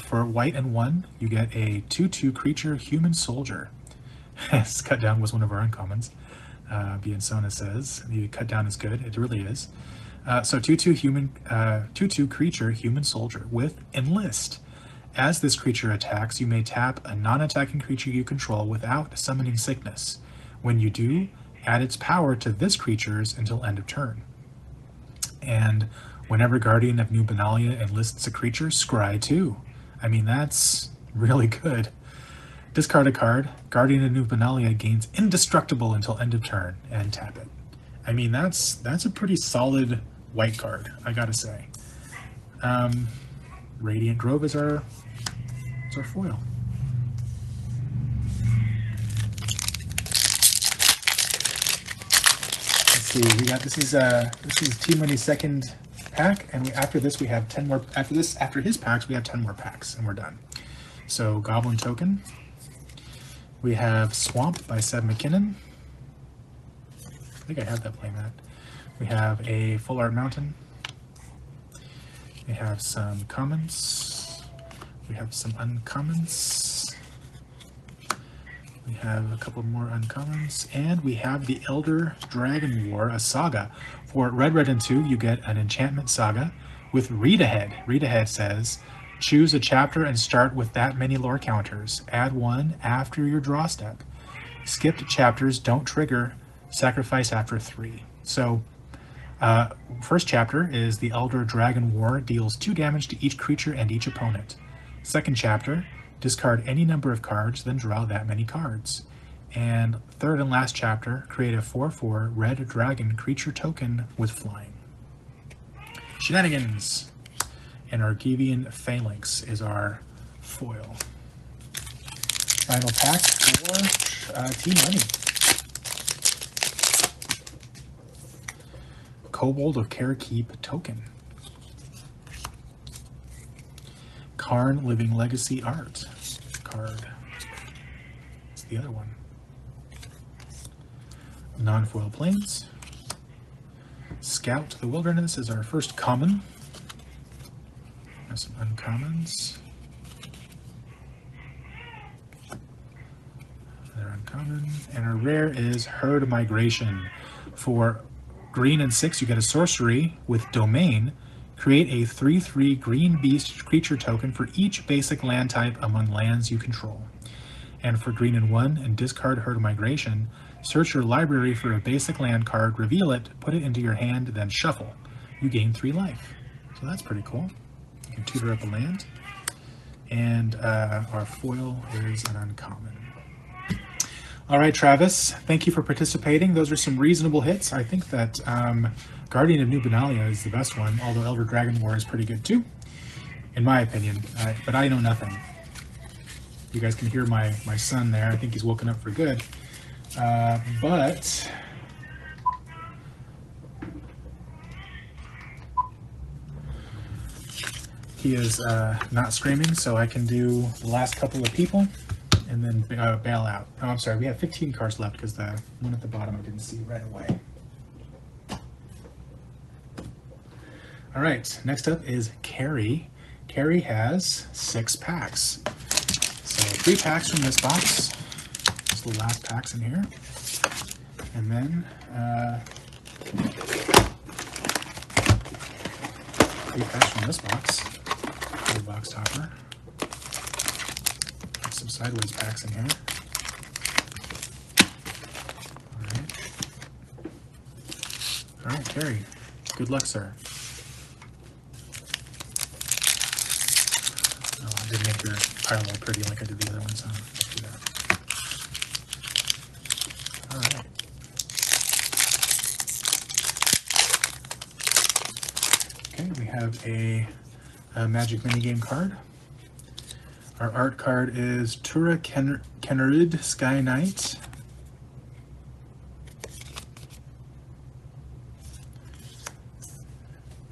For white and 1, you get a 2/2 creature human soldier. This cut down was one of our uncommons. Biansona says the cut down is good. It really is. So 2/2 creature human soldier with enlist. As this creature attacks, you may tap a non-attacking creature you control without summoning sickness. When you do, add its power to this creature's until end of turn. And whenever Guardian of New Benalia enlists a creature, scry 2. I mean, that's really good. Discard a card. Guardian of New Benalia gains indestructible until end of turn, and tap it. I mean, that's a pretty solid white card, I gotta say. Radiant Grove is our foil. Let's see, we got this is T-Money's second pack, and after this we have 10 more. After his packs we have 10 more packs, and we're done. So Goblin Token. We have Swamp by Seb McKinnon. I think I have that playmat. We have a Full Art Mountain. We have some commons. We have some uncommons. We have a couple more uncommons. And we have the Elder Dragon War, a saga. For red and 2, you get an enchantment saga with Read Ahead. Read Ahead says, choose a chapter and start with that many lore counters. Add 1 after your draw step. Skipped chapters don't trigger. Sacrifice after 3. So, first chapter is the Elder Dragon War deals 2 damage to each creature and each opponent. Second chapter, discard any number of cards, then draw that many cards. And third and last chapter, create a 4/4 red dragon creature token with flying. Shenanigans! And our Argivian Phalanx is our foil. Final pack for T-Money. Kobold of Carekeep Token. Karn Living Legacy Art card. It's the other one. Non-foil Plains. Scout the Wilderness is our first common. Have some uncommons. Another uncommon. And our rare is Herd Migration. For green and 6, you get a sorcery with Domain. Create a 3/3 green beast creature token for each basic land type among lands you control. And for green and 1, and discard Herd Migration, search your library for a basic land card, reveal it, put it into your hand, then shuffle. You gain 3 life. So that's pretty cool. You can tutor up a land. And our foil is an uncommon. All right, Travis, thank you for participating. Those are some reasonable hits. I think that Guardian of New Benalia is the best one, although Elder Dragon War is pretty good too, in my opinion, but I know nothing. You guys can hear my son there. I think he's woken up for good, but he is not screaming, so I can do the last couple of people. And then bail out. Oh, I'm sorry, we have 15 cards left because the one at the bottom I didn't see right away. All right, next up is Carrie. Carrie has 6 packs. So 3 packs from this box. Just the last packs in here. And then three packs from this box. Little box topper. Some sideways packs in here. All right, Terry. Good luck, sir. Oh, I didn't make your pile all pretty like I did the other ones, so let's do that. All right. Okay, we have a Magic minigame card. Our art card is Tura Kennerid Sky Knight.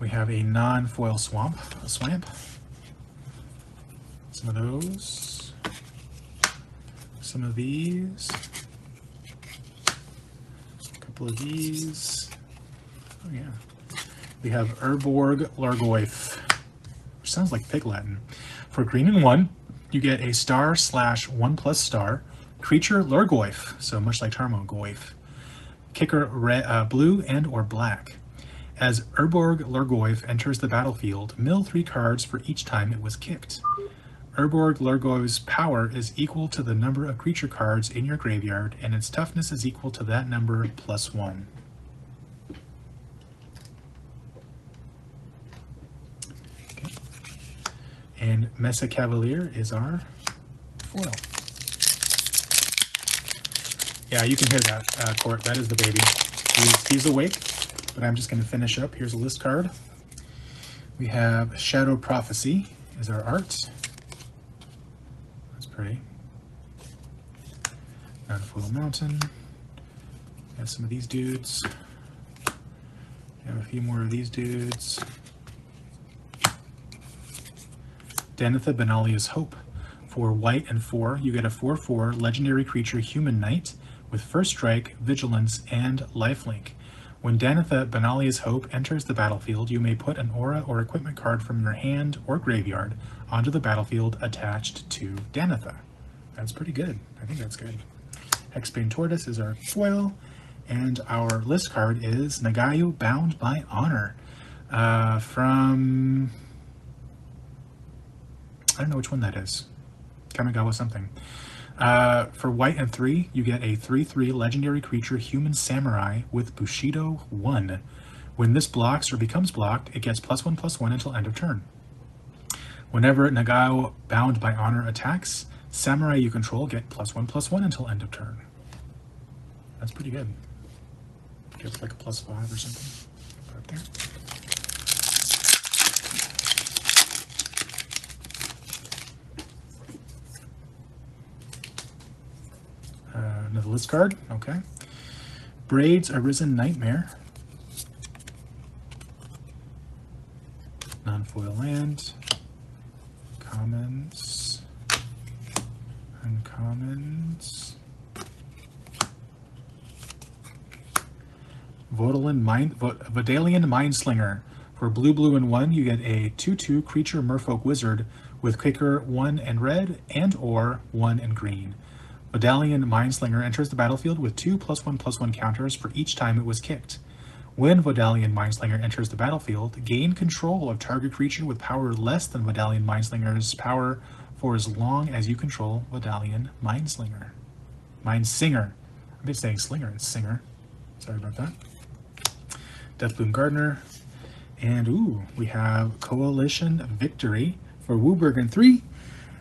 We have a non-foil swamp. Some of those. Some of these. A couple of these. Oh yeah. We have Urborg Lhurgoyf, which sounds like Pig Latin. For green and 1, you get a */1/* creature Lhurgoyf, so much like Tarmogoyf. Kicker red, blue and or black. As Urborg Lhurgoyf enters the battlefield, mill 3 cards for each time it was kicked. Urborg Lurgoyf's power is equal to the number of creature cards in your graveyard, and its toughness is equal to that number plus 1. Okay. And Mesa Cavalier is our foil. Yeah, you can hear that, Court. That is the baby. He's awake, but I'm just going to finish up. Here's a list card. We have Shadow Prophecy is our art. That's pretty. Non-foil Mountain. We have some of these dudes. We have a few more of these dudes. Danitha Benalia's Hope. For white and 4, you get a 4/4 legendary creature Human Knight with First Strike, Vigilance, and Lifelink. When Danitha Benalia's Hope enters the battlefield, you may put an aura or equipment card from your hand or graveyard onto the battlefield attached to Danitha. That's pretty good. I think that's good. Hexbane Tortoise is our foil, and our list card is Nagao Bound by Honor. From... I don't know which one that is. Kamigawa something. For white and 3, you get a 3/3 legendary creature Human Samurai with Bushido 1. When this blocks or becomes blocked, it gets +1/+1 until end of turn. Whenever Nagao Bound by Honor attacks, samurai you control get +1/+1 until end of turn. That's pretty good. Gives like a +5 or something. Put up there. Another list card, okay. Braids Arisen Nightmare. Non-foil land. Commons. Uncommons. Vodalian Mindslinger. For blue and 1, you get a 2/2 creature Merfolk Wizard with kicker 1 and red and or 1 and green. Vodalian Mindslinger enters the battlefield with 2 +1/+1 counters for each time it was kicked. When Vodalian Mindslinger enters the battlefield, gain control of target creature with power less than Vodalian Mindslinger's power for as long as you control Vodalian Mindslinger. Mindsinger. I've been saying slinger and singer. Sorry about that. Deathbloom Gardener. And ooh, we have Coalition Victory for Wuburgen 3.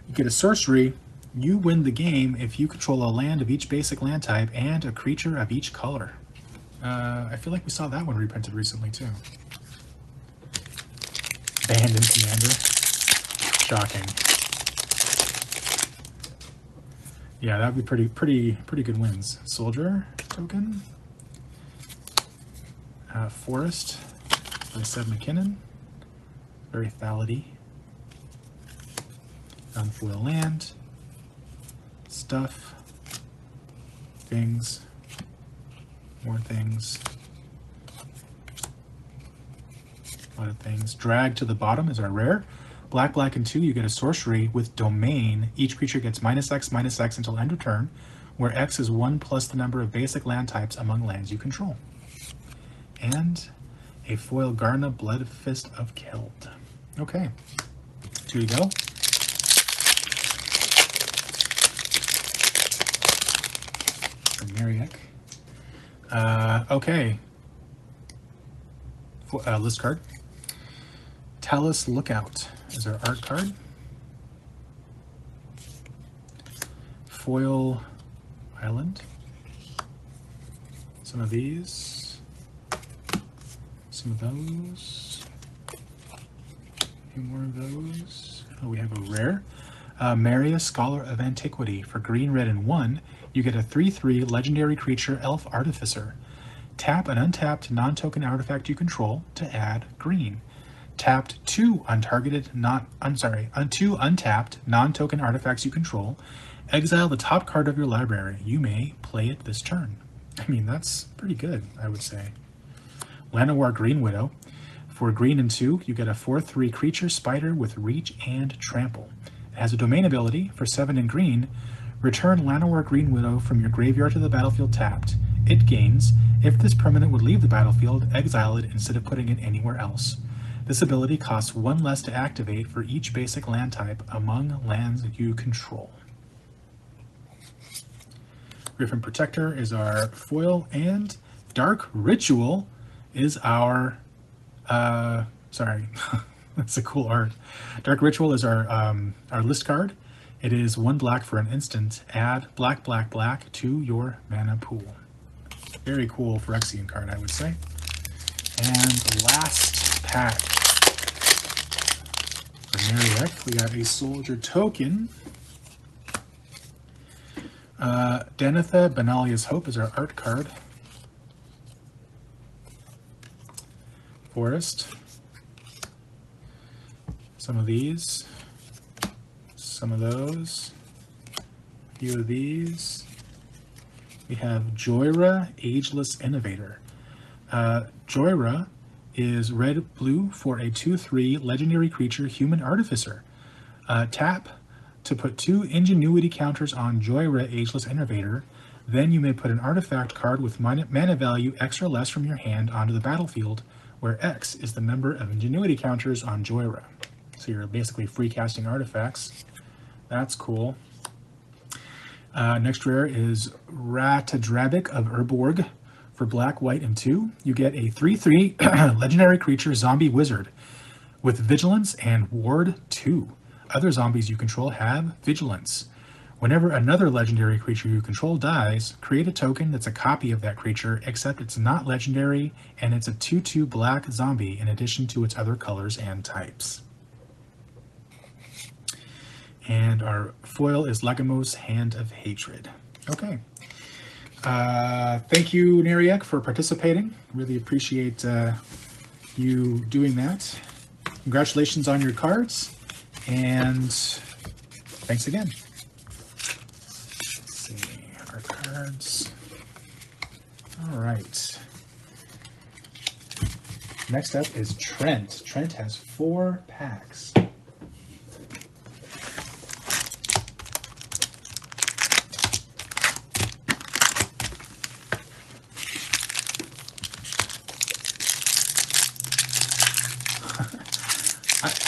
You get a sorcery. You win the game if you control a land of each basic land type and a creature of each color. I feel like we saw that one reprinted recently, too. Abandoned Commander. Shocking. Yeah, that would be pretty good wins. Soldier token. Forest by Seb McKinnon. Very Thality. Unfoil land. Stuff, things, more things, a lot of things. Drag to the Bottom is our rare. Black and 2, you get a sorcery with Domain. Each creature gets -X/-X until end of turn, where X is 1 plus the number of basic land types among lands you control. And a foil Garna, Bloodfist of Keld. Okay, 2 to go. Mariak. Okay. List card. Talos Lookout is our art card. Foil Island. Some of these. Some of those. A few more of those. Oh, we have a rare. Maria, Scholar of Antiquity. For green, red, and 1, you get a 3/3 legendary creature Elf Artificer. Tap an untapped non-token artifact you control to add green. tapped two untapped non-token artifacts you control. Exile the top card of your library. You may play it this turn. I mean, that's pretty good, I would say. Llanowar Green Widow. For green and 2, you get a 4/3 creature spider with reach and trample. It has a domain ability for 7 and green. Return Llanowar Green Widow from your graveyard to the battlefield tapped. It gains, if this permanent would leave the battlefield, exile it instead of putting it anywhere else. This ability costs 1 less to activate for each basic land type among lands you control. Griffin Protector is our foil, and Dark Ritual is our, that's a cool art. Dark Ritual is our list card. It is 1 black for an instant. Add black, black, black to your mana pool. Very cool Phyrexian card, I would say. And last pack. For Merrick, we got a Soldier Token. Danitha Benalia's Hope is our art card. Forest. Some of these. Some of those. A few of these. We have Jhoira Ageless Innovator. Jhoira is red blue for a 2/3 legendary creature human artificer. Tap to put 2 ingenuity counters on Jhoira Ageless Innovator. Then you may put an artifact card with mana value X or less from your hand onto the battlefield, where X is the number of ingenuity counters on Jhoira. So you're basically free casting artifacts. That's cool. Next rare is Ratadrabic of Urborg. For black, white, and 2, you get a 3/3 legendary creature zombie wizard with vigilance and ward 2. Other zombies you control have vigilance. Whenever another legendary creature you control dies, create a token that's a copy of that creature, except it's not legendary and it's a 2/2 black zombie in addition to its other colors and types. And our foil is Lagomos Hand of Hatred. Okay. Thank you, Neriek, for participating. Really appreciate you doing that. Congratulations on your cards. And thanks again. Let's see our cards. All right. Next up is Trent. Trent has 4 packs.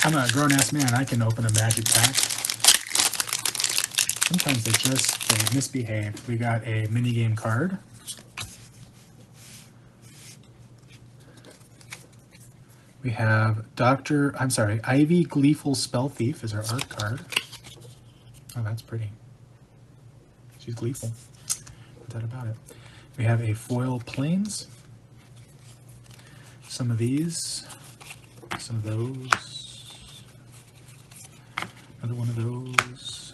I'm a grown-ass man. I can open a magic pack. Sometimes they misbehave. We got a minigame card. We have Ivy Gleeful Spell Thief is our art card. Oh, that's pretty. She's gleeful. Put that about it. We have a foil Plains. Some of these. Some of those. Another one of those.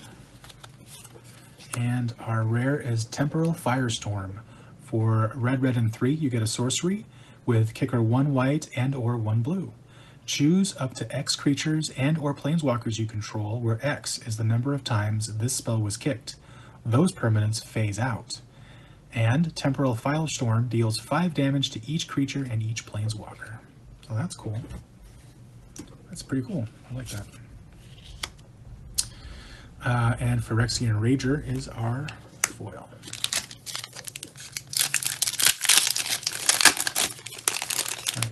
And our rare is Temporal Firestorm. For red, red, and 3, you get a sorcery with kicker 1 white and or 1 blue. Choose up to X creatures and or planeswalkers you control, where X is the number of times this spell was kicked. Those permanents phase out. And Temporal Firestorm deals 5 damage to each creature and each planeswalker. So that's cool. That's pretty cool. I like that. And Phyrexian Rager is our foil.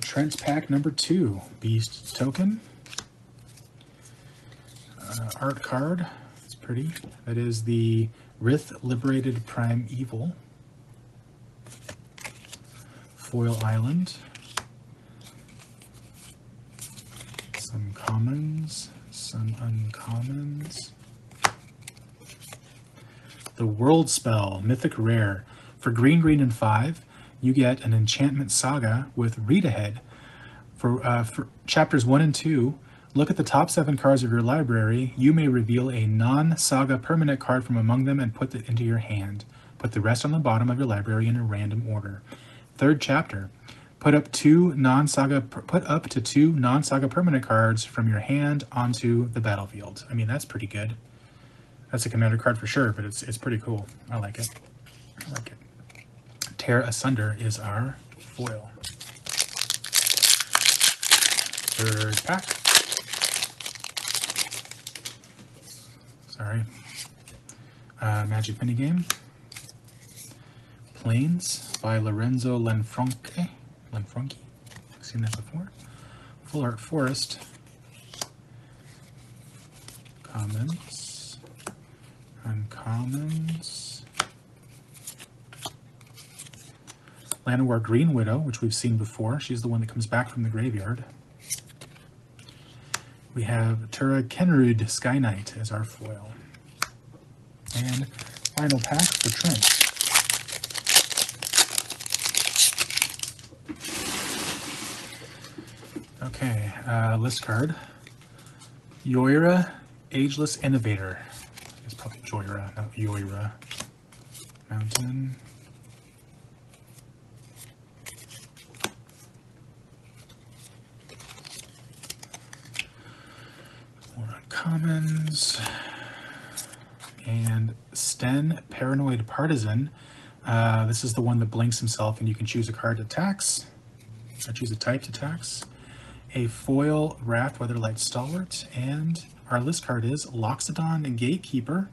Trent's pack number 2. Beast Token. Art card. It's pretty. That is the Rith Liberated Prime Evil. Foil Island. Some commons. Some uncommons. The World Spell, Mythic Rare. For green, green, and 5, you get an Enchantment Saga with Read Ahead. For chapters 1 and 2, look at the top 7 cards of your library. You may reveal a non-saga permanent card from among them and put it into your hand. Put the rest on the bottom of your library in a random order. Third chapter. Put up to two non-saga permanent cards from your hand onto the battlefield. I mean, that's pretty good. That's a commander card for sure, but it's pretty cool. I like it. I like it. Tear Asunder is our foil. Third pack. Sorry. Magic Mini Game. Plains by Lorenzo Lanfranchi. Lanfranchi? I've seen that before. Full Art Forest. Commons. Uncommons. Llanowar Green Widow, which we've seen before. She's the one that comes back from the graveyard. We have Tura Kenrud Sky Knight as our foil. And final pack for Trent. Okay, list card. Jhoira Ageless Innovator. It's probably Jhoira, not Jhoira. Mountain. Commons and Sten Paranoid Partisan. This is the one that blinks himself, and you can choose a card to tax, or choose a type to tax. A foil Wrath Weatherlight Stalwart, and our list card is Loxodon Gatekeeper.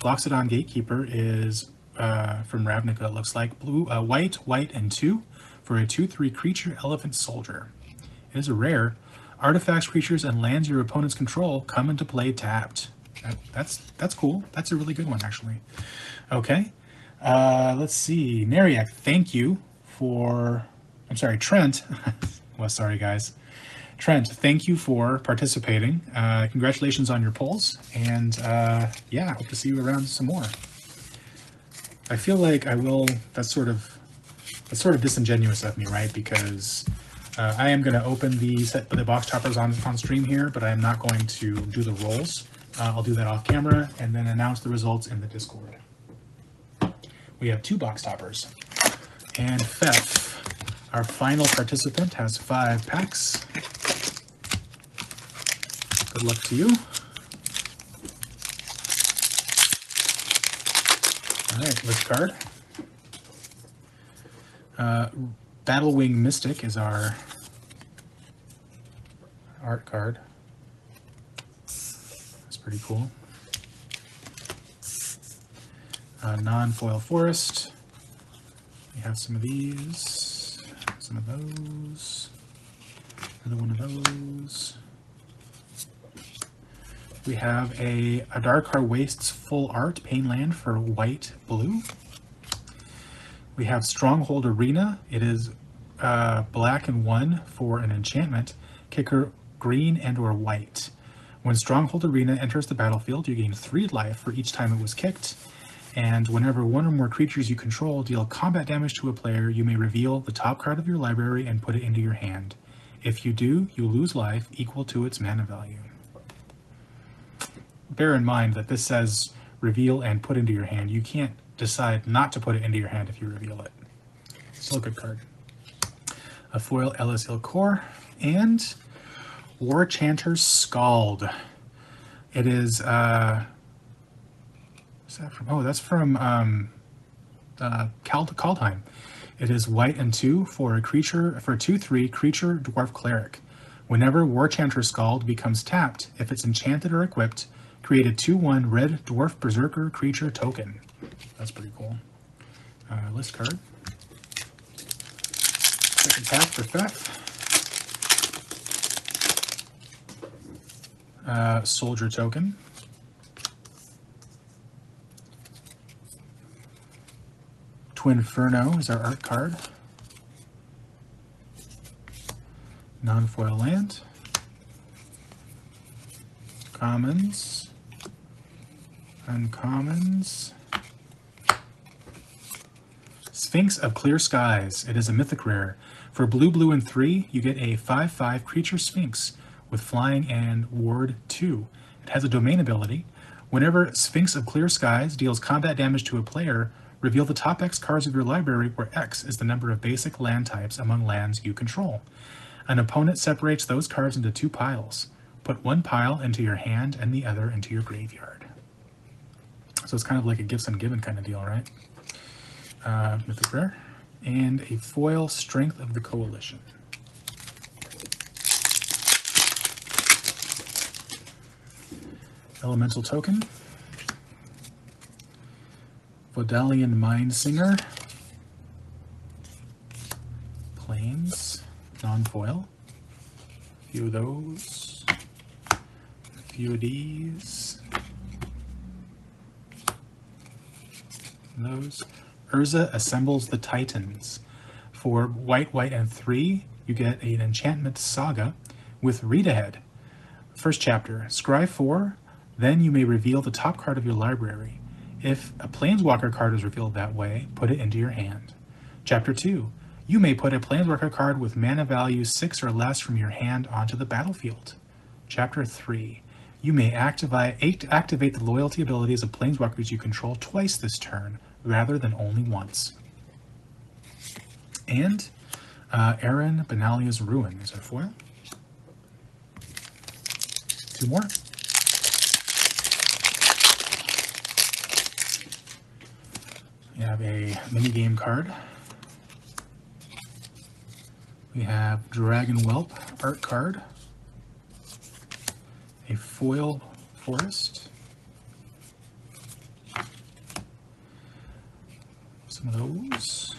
Loxodon Gatekeeper is from Ravnica. It looks like blue, white, and 2 for a 2/3 creature elephant soldier. It is a rare. Artifacts, creatures, and lands your opponent's control come into play tapped. That's cool. That's a really good one, actually. Okay. Let's see. Nariak, thank you for... I'm sorry, Trent. Well, sorry, guys. Trent, thank you for participating. Congratulations on your polls. And, yeah, hope to see you around some more. I feel like I will... That's sort of disingenuous of me, right? Because... I am going to open the box toppers on stream here, but I am not going to do the rolls. I'll do that off camera and then announce the results in the Discord. We have 2 box toppers. And Fef, our final participant, has 5 packs. Good luck to you. All right, list card. Battlewing Mystic is our art card. That's pretty cool. Non-foil Forest. We have some of these, some of those, another one of those. We have a Adarkar Wastes Full Art Painland for white blue. We have Stronghold Arena. It is black and 1 for an enchantment, kicker green and or white. When Stronghold Arena enters the battlefield, you gain 3 life for each time it was kicked. And whenever 1 or more creatures you control deal combat damage to a player, you may reveal the top card of your library and put it into your hand. If you do, you lose life equal to its mana value. Bear in mind that this says reveal and put into your hand. You can't decide not to put it into your hand if you reveal it. Still a good card. A foil Ellis Ilkor and War Chanter's Scald. It is what's that from? Oh, that's from Kaldheim. It is white and 2 for a creature for 2/3 creature dwarf cleric. Whenever War Chanter's Scald becomes tapped, if it's enchanted or equipped, create a 2/1 red dwarf berserker creature token. That's pretty cool. List card. Second pack for Feth. Soldier token. Twinferno is our art card. Non-foil land. Commons. Uncommons. Sphinx of Clear Skies. It is a mythic rare. For blue, blue, and 3, you get a 5/5 creature Sphinx with flying and ward 2. It has a domain ability. Whenever Sphinx of Clear Skies deals combat damage to a player, Reveal the top X cards of your library, where X is the number of basic land types among lands you control. An opponent separates those cards into two piles. Put one pile into your hand and the other into your graveyard. So it's kind of like a gifts and given kind of deal, right? Mythic Rare. And a foil, Strength of the Coalition. Elemental Token. Vodalian Mindslinger. Plains. Non-foil. A few of those. A few of these. And those. Urza Assembles the Titans. For white, white, and 3, you get an enchantment saga with Read Ahead. First chapter, scry 4, then you may reveal the top card of your library. If a Planeswalker card is revealed that way, put it into your hand. Chapter 2, you may put a Planeswalker card with mana value 6 or less from your hand onto the battlefield. Chapter 3, you may activate the loyalty abilities of Planeswalkers you control twice this turn, rather than only once. And Aaron Benalia's Ruin is our foil. Two more. We have a minigame card. We have Dragon Whelp art card. A foil, Forest. Some of those.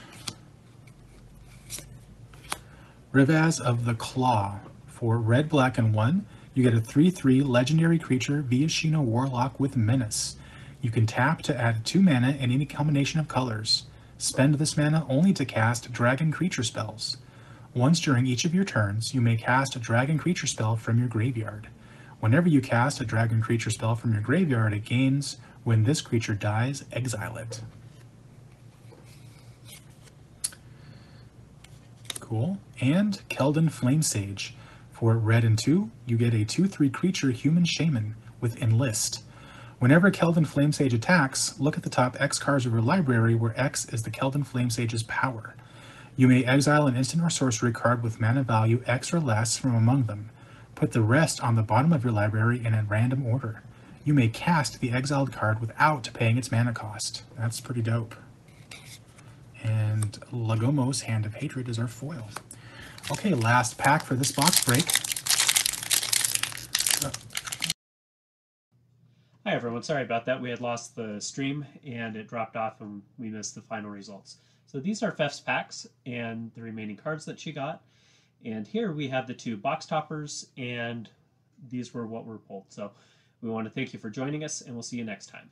Rivaz of the Claw. For red, black, and 1, you get a 3/3 legendary creature Viashino Warlock with Menace. You can tap to add 2 mana in any combination of colors. Spend this mana only to cast dragon creature spells. Once during each of your turns, you may cast a dragon creature spell from your graveyard. Whenever you cast a dragon creature spell from your graveyard, it gains, when this creature dies, exile it. Cool. And Keldon Flamesage. For red and 2, you get a 2/3 creature Human Shaman with Enlist. Whenever Keldon Flamesage attacks, look at the top X cards of your library, where X is the Keldon Flamesage's power. You may exile an instant or sorcery card with mana value X or less from among them. Put the rest on the bottom of your library in a random order. You may cast the exiled card without paying its mana cost. That's pretty dope. And Lagomos Hand of Hatred is our foil. Okay, last pack for this box break. Hi everyone, sorry about that. We had lost the stream and it dropped off and we missed the final results. So these are Feff's packs and the remaining cards that she got. And here we have the 2 box toppers, and these were what were pulled. So we want to thank you for joining us, and we'll see you next time.